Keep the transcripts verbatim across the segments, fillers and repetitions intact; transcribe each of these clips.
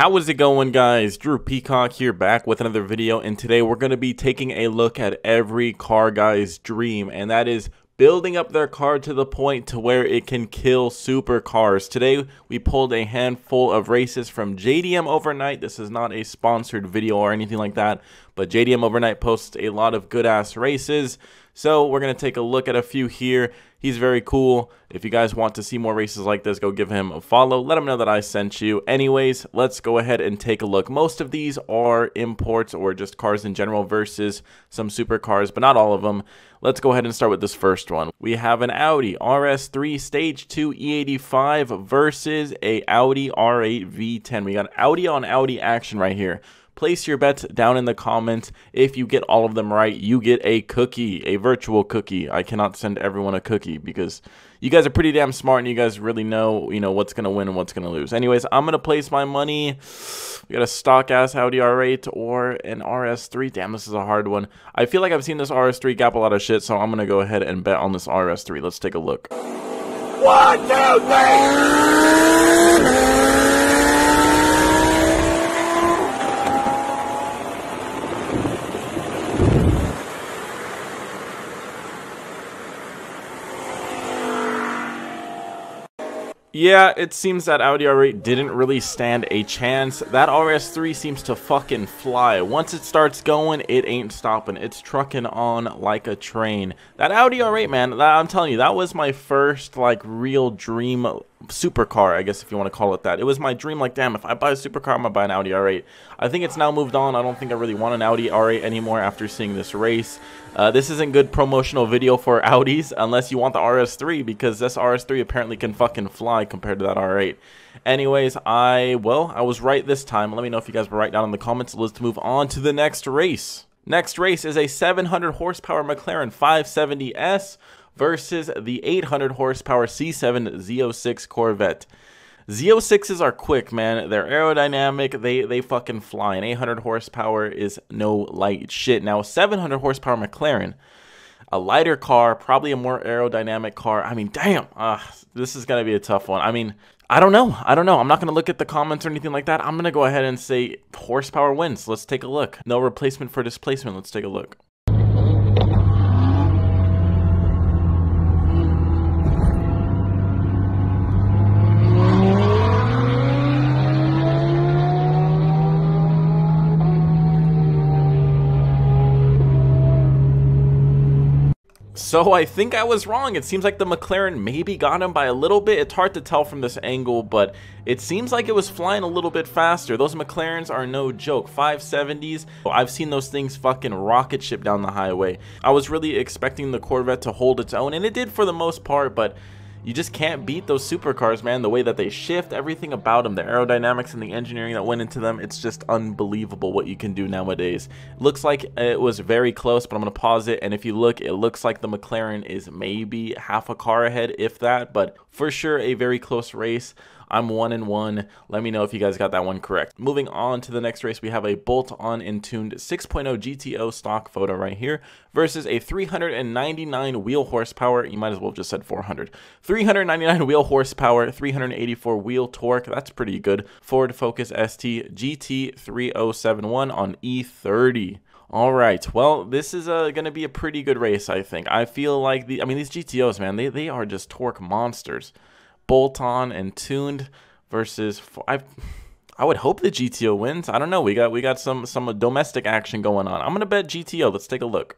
How is it going, guys? Drew Peacock here, back with another video, and today we're going to be taking a look at every car guy's dream, and that is building up their car to the point to where it can kill supercars. Today we pulled a handful of races from J D M Overnight. This is not a sponsored video or anything like that, but J D M Overnight posts a lot of good ass races, so we're going to take a look at a few here. He's very cool. If you guys want to see more races like this, go give him a follow, let him know that I sent you. Anyways, let's go ahead and take a look. Most of these are imports or just cars in general versus some supercars, but not all of them. Let's go ahead and start with this first one. We have an Audi R S three stage two E eighty-five versus a Audi R eight V ten. We got Audi on Audi action right here. Place your bets down in the comments. If you get all of them right, you get a cookie, a virtual cookie. I cannot send everyone a cookie because you guys are pretty damn smart and you guys really know, you know, what's going to win and what's going to lose. Anyways, I'm going to place my money. We got a stock-ass Audi R eight or an R S three. Damn, this is a hard one. I feel like I've seen this R S three gap a lot of shit, so I'm going to go ahead and bet on this R S three. Let's take a look. One, two, three. Yeah, it seems that Audi R eight didn't really stand a chance. That R S three seems to fucking fly. Once it starts going, it ain't stopping. It's trucking on like a train. That Audi R eight, man, that, I'm telling you, that was my first, like, real dream supercar, I guess, if you want to call it that. It was my dream, like, damn, if I buy a supercar, I'm going to buy an Audi R eight. I think it's now moved on. I don't think I really want an Audi R eight anymore after seeing this race. Uh, this isn't good promotional video for Audis unless you want the R S three, because this R S three apparently can fucking fly compared to that R eight. Anyways, I, well, I was right this time. Let me know if you guys were right down in the comments. Let's move on to the next race. Next race is a seven hundred horsepower McLaren five seventy S versus the eight hundred horsepower C seven Z oh six Corvette. Z oh sixes are quick, man. They're aerodynamic. They they fucking fly. And eight hundred horsepower is no light shit. Now, seven hundred horsepower McLaren, a lighter car, probably a more aerodynamic car. I mean, damn, uh, this is going to be a tough one. I mean, I don't know. I don't know. I'm not going to look at the comments or anything like that. I'm going to go ahead and say horsepower wins. Let's take a look. No replacement for displacement. Let's take a look. So I think I was wrong. It seems like the McLaren maybe got him by a little bit. It's hard to tell from this angle, but it seems like it was flying a little bit faster. Those McLarens are no joke. five seventies, I've seen those things fucking rocket ship down the highway. I was really expecting the Corvette to hold its own, and it did for the most part, but you just can't beat those supercars, man. The way that they shift, everything about them, the aerodynamics and the engineering that went into them, it's just unbelievable what you can do nowadays. Looks like it was very close, but I'm going to pause it. And if you look, it looks like the McLaren is maybe half a car ahead, if that, but for sure a very close race. I'm one and one. Let me know if you guys got that one correct. Moving on to the next race, we have a bolt-on and tuned six point oh G T O stock photo right here versus a three hundred ninety-nine wheel horsepower. You might as well have just said four hundred. three hundred ninety-nine wheel horsepower, three hundred eighty-four wheel torque. That's pretty good. Ford Focus S T G T three oh seven one on E thirty. All right, well, this is uh, going to be a pretty good race, I think. I feel like the, I mean, these G T Os, man, they, they are just torque monsters. Bolt-on and tuned versus I, I would hope the G T O wins. I don't know. We got we got some some domestic action going on. I'm gonna bet G T O. Let's take a look.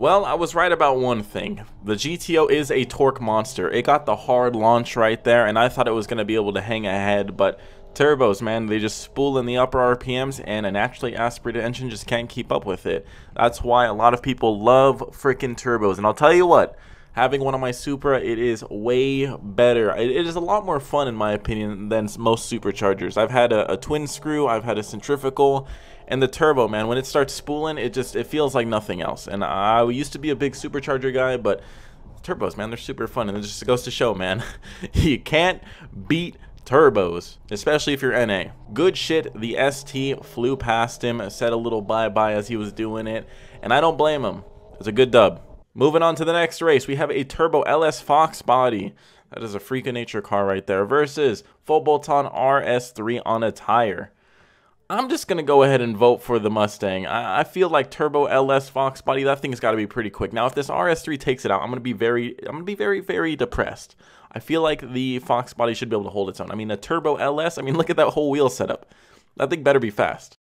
Well, I was right about one thing. The G T O is a torque monster. It got the hard launch right there, and I thought it was going to be able to hang ahead, but turbos, man, they just spool in the upper R P Ms, and a naturally aspirated engine just can't keep up with it. That's why a lot of people love freaking turbos, and I'll tell you what. Having one on my Supra, it is way better. It is a lot more fun, in my opinion, than most superchargers. I've had a, a twin screw, I've had a centrifugal, and the turbo, man, when it starts spooling, it just it feels like nothing else. And I used to be a big supercharger guy, but turbos, man, they're super fun, and it just goes to show, man, you can't beat turbos, especially if you're N A. Good shit. The S T flew past him, said a little bye-bye as he was doing it, and I don't blame him. It's a good dub. Moving on to the next race, we have a turbo L S Fox body. That is a freak of nature car right there versus full bolt-on R S three on a tire. I'm just gonna go ahead and vote for the Mustang. I, I feel like turbo L S Fox body, that thing's got to be pretty quick. Now, if this R S three takes it out, I'm gonna be very, I'm gonna be very, very depressed. I feel like the Fox body should be able to hold its own. I mean, a turbo L S. I mean, look at that whole wheel setup. That thing better be fast.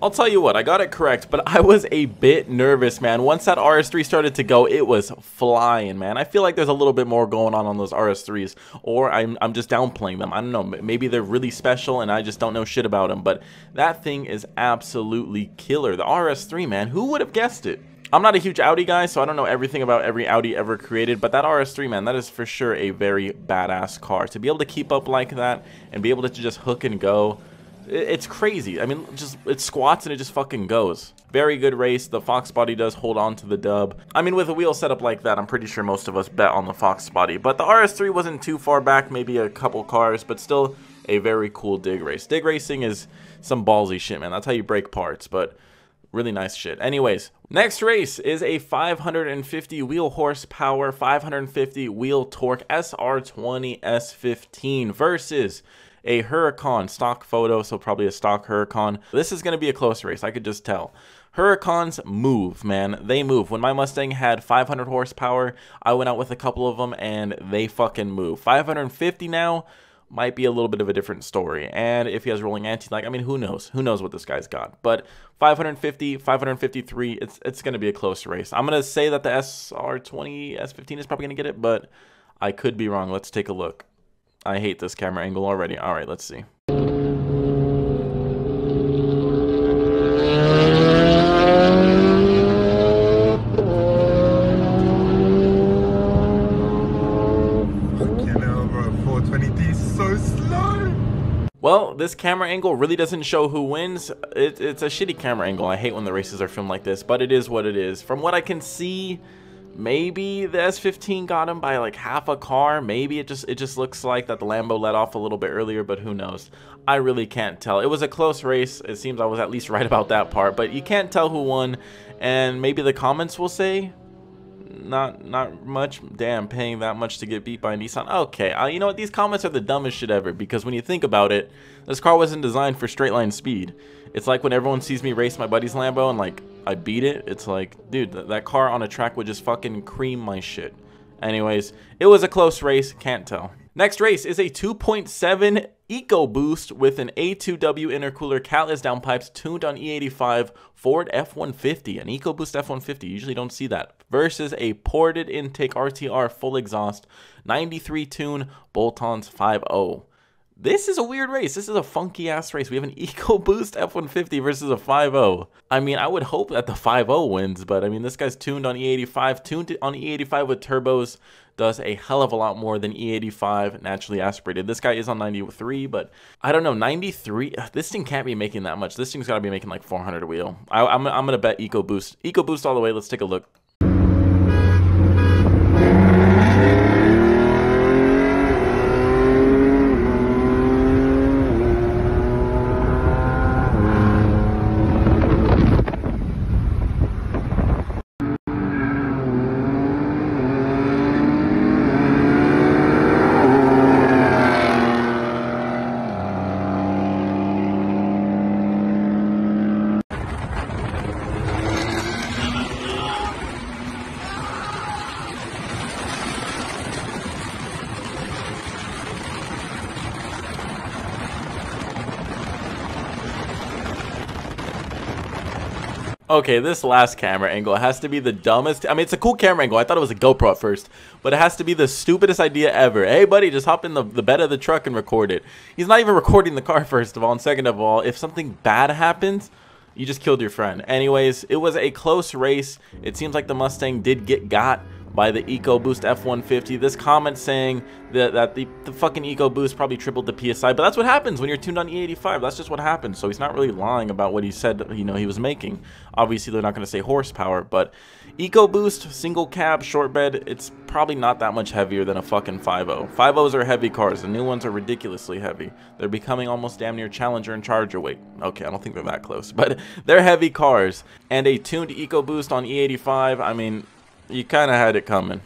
I'll tell you what, I got it correct, but I was a bit nervous, man. Once that R S three started to go, it was flying, man. I feel like there's a little bit more going on on those R S threes, or I'm, I'm just downplaying them. I don't know, maybe they're really special and I just don't know shit about them, but that thing is absolutely killer. The R S three, man, who would have guessed it? I'm not a huge Audi guy, so I don't know everything about every Audi ever created, but that R S three, man, that is for sure a very badass car. To be able to keep up like that and be able to just hook and go, it's crazy. I mean, just it squats and it just fucking goes. Very good race. The Fox body does hold on to the dub. I mean, with a wheel setup like that, I'm pretty sure most of us bet on the Fox body. But the R S three wasn't too far back, maybe a couple cars, but still a very cool dig race. Dig racing is some ballsy shit, man. That's how you break parts, but really nice shit. Anyways, next race is a five hundred fifty wheel horsepower, five hundred fifty wheel torque S R twenty S fifteen versus a Huracan stock photo, so probably a stock Huracan. This is going to be a close race. I could just tell. Huracans move, man. They move. When my Mustang had five hundred horsepower, I went out with a couple of them, and they fucking move. five hundred fifty now might be a little bit of a different story. And if he has rolling anti, like, I mean, who knows? Who knows what this guy's got? But five hundred fifty, five hundred fifty-three, it's it's going to be a close race. I'm going to say that the S R twenty S fifteen is probably going to get it, but I could be wrong. Let's take a look. I hate this camera angle already. All right, let's see. Well, this camera angle really doesn't show who wins. It, it's a shitty camera angle. I hate when the races are filmed like this, but it is what it is. From what I can see, maybe the S fifteen got him by like half a car. Maybe it just it just looks like that the Lambo let off a little bit earlier, but who knows? I really can't tell. It was a close race. It seems I was at least right about that part, but you can't tell who won, and maybe the comments will say not not much. Damn, paying that much to get beat by Nissan. Okay, uh, you know what? These comments are the dumbest shit ever, because when you think about it, this car wasn't designed for straight line speed. It's like when everyone sees me race my buddy's Lambo and like I beat it, it's like, dude, th that car on a track would just fucking cream my shit. Anyways, it was a close race, can't tell. Next race is a two point seven EcoBoost with an A two W intercooler, catless downpipes, tuned on E eighty-five, Ford F one fifty, an EcoBoost F one fifty, you usually don't see that, versus a ported intake R T R full exhaust, ninety-three tune, bolt-ons five oh. This is a weird race. This is a funky ass race. We have an EcoBoost F one fifty versus a five oh. I mean, I would hope that the five oh wins, but I mean, this guy's tuned on E eighty-five. Tuned on E eighty-five with turbos does a hell of a lot more than E eighty-five naturally aspirated. This guy is on ninety-three, but I don't know, ninety-three, this thing can't be making that much. This thing's gotta be making like four hundred a wheel. I, I'm, I'm gonna bet EcoBoost. EcoBoost all the way. Let's take a look. Okay, this last camera angle has to be the dumbest. I mean, it's a cool camera angle. I thought it was a GoPro at first, but it has to be the stupidest idea ever. Hey, buddy, just hop in the, the bed of the truck and record it. He's not even recording the car, first of all, and second of all, if something bad happens, you just killed your friend. Anyways, it was a close race. It seems like the Mustang did get got by the EcoBoost F one fifty. This comment saying that, that the, the fucking EcoBoost probably tripled the P S I, but that's what happens when you're tuned on E eighty-five. That's just what happens. So he's not really lying about what he said, you know, he was making. Obviously, they're not going to say horsepower, but EcoBoost, single cab, short bed, it's probably not that much heavier than a fucking five oh. five ohs are heavy cars. The new ones are ridiculously heavy. They're becoming almost damn near Challenger and Charger weight. Okay, I don't think they're that close, but they're heavy cars. And a tuned EcoBoost on E eighty-five, I mean, you kind of had it coming.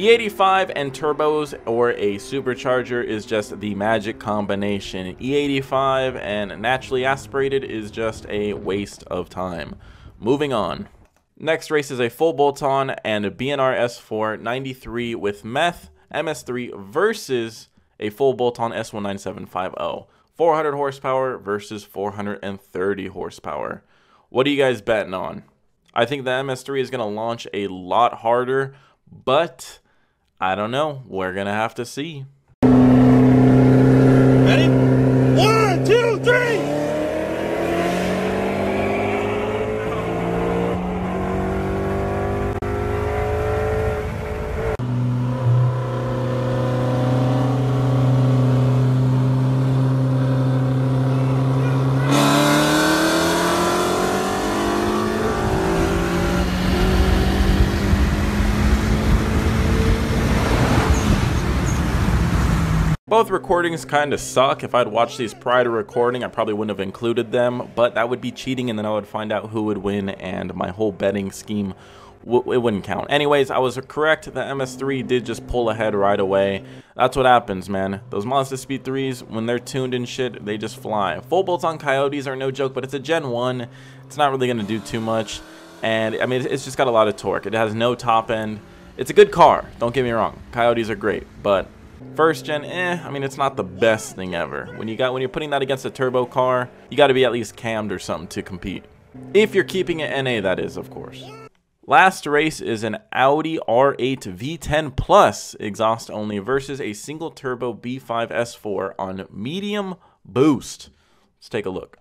E eighty-five and turbos or a supercharger is just the magic combination. E eighty-five and naturally aspirated is just a waste of time. Moving on. Next race is a full bolt-on and a B N R S four ninety-three with meth M S three versus a full bolt-on S one nine seven five oh. four hundred horsepower versus four hundred thirty horsepower. What are you guys betting on? I think the M S three is going to launch a lot harder, but I don't know. We're going to have to see. Ready? One, two, three! Both recordings kind of suck. If I'd watched these prior to recording, I probably wouldn't have included them, but that would be cheating, and then I would find out who would win, and my whole betting scheme, it wouldn't count. Anyways, I was correct. The M S three did just pull ahead right away. That's what happens, man. Those Mazda Speed threes, when they're tuned and shit, they just fly. Full bolts on Coyotes are no joke, but it's a Gen one. It's not really going to do too much, and I mean, it's just got a lot of torque. It has no top end. It's a good car. Don't get me wrong. Coyotes are great, but first gen, eh, I mean, it's not the best thing ever. When you got when you're putting that against a turbo car, you got to be at least cammed or something to compete. If you're keeping it N A, that is, of course. Last race is an Audi R eight V ten Plus exhaust only versus a single turbo B five S four on medium boost. Let's take a look.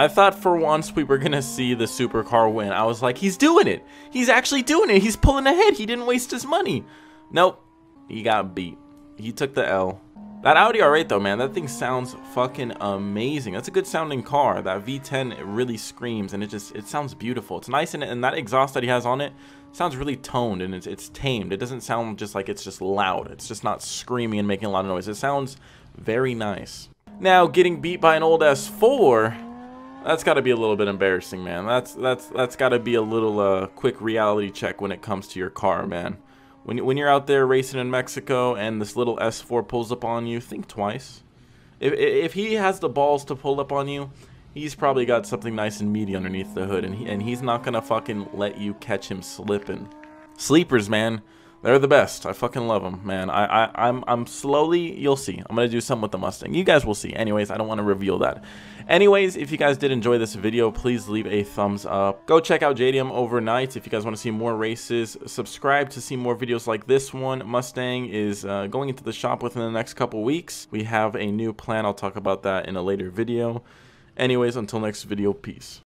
I thought for once we were going to see the supercar win. I was like, he's doing it. He's actually doing it. He's pulling ahead. He didn't waste his money. Nope. He got beat. He took the L. That Audi R eight though, man, that thing sounds fucking amazing. That's a good sounding car. That V ten, it really screams, and it just, it sounds beautiful. It's nice, and, and that exhaust that he has on it sounds really toned, and it's, it's tamed. It doesn't sound just like it's just loud. It's just not screaming and making a lot of noise. It sounds very nice. Now, getting beat by an old S four... that's got to be a little bit embarrassing, man. That's that's that's got to be a little uh, quick reality check when it comes to your car, man. When, when you're out there racing in Mexico and this little S four pulls up on you, think twice. If, if he has the balls to pull up on you, he's probably got something nice and meaty underneath the hood, and, he, and he's not going to fucking let you catch him slipping. Sleepers, man. They're the best. I fucking love them, man. I, I, I'm, I'm slowly, you'll see. I'm going to do something with the Mustang. You guys will see. Anyways, I don't want to reveal that. Anyways, if you guys did enjoy this video, please leave a thumbs up. Go check out J D M Overnight if you guys want to see more races. Subscribe to see more videos like this one. Mustang is uh, going into the shop within the next couple weeks. We have a new plan. I'll talk about that in a later video. Anyways, until next video, peace.